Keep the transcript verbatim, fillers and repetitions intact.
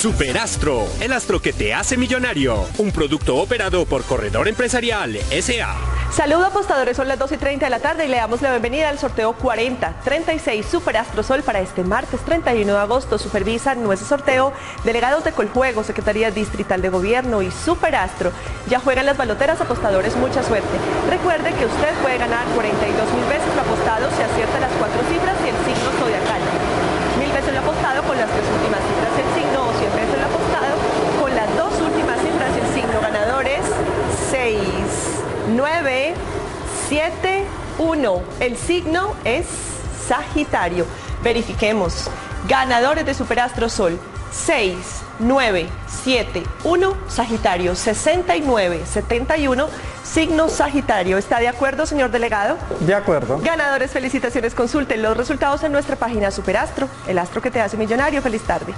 Superastro, el astro que te hace millonario. Un producto operado por Corredor Empresarial S A Saludos apostadores, son las dos y treinta de la tarde y le damos la bienvenida al sorteo cuarenta treinta y seis Superastro Sol para este martes treinta y uno de agosto. Supervisan nuestro sorteo delegados de Coljuego, Secretaría Distrital de Gobierno y Superastro. Ya juegan las baloteras apostadores, mucha suerte. Recuerde que usted puede ganar cuarenta y dos mil veces lo apostado si acierta las cuatro cifras y el signo zodiacal. Mil veces lo apostado con las tres últimas cifras y el signo, o cien veces lo apostado con las dos últimas cifras y el signo. Ganadores seis, nueve, siete, uno. El signo es Sagitario. Verifiquemos. Ganadores de Superastro Sol. seis, nueve, siete, uno, Sagitario. sesenta y nueve, setenta y uno, signo Sagitario. ¿Está de acuerdo, señor delegado? De acuerdo. Ganadores, felicitaciones. Consulten los resultados en nuestra página Superastro, el astro que te hace millonario. Feliz tarde.